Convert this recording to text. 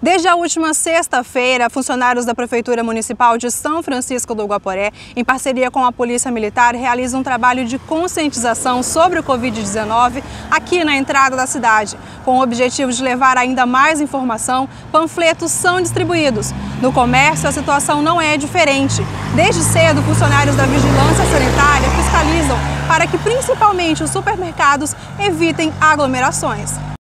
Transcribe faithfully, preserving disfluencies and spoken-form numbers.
Desde a última sexta-feira, funcionários da Prefeitura Municipal de São Francisco do Guaporé, em parceria com a Polícia Militar, realizam um trabalho de conscientização sobre o covid dezenove aqui na entrada da cidade. Com o objetivo de levar ainda mais informação, panfletos são distribuídos. No comércio, a situação não é diferente. Desde cedo, funcionários da Vigilância Sanitária fiscalizam para que, principalmente, os supermercados evitem aglomerações.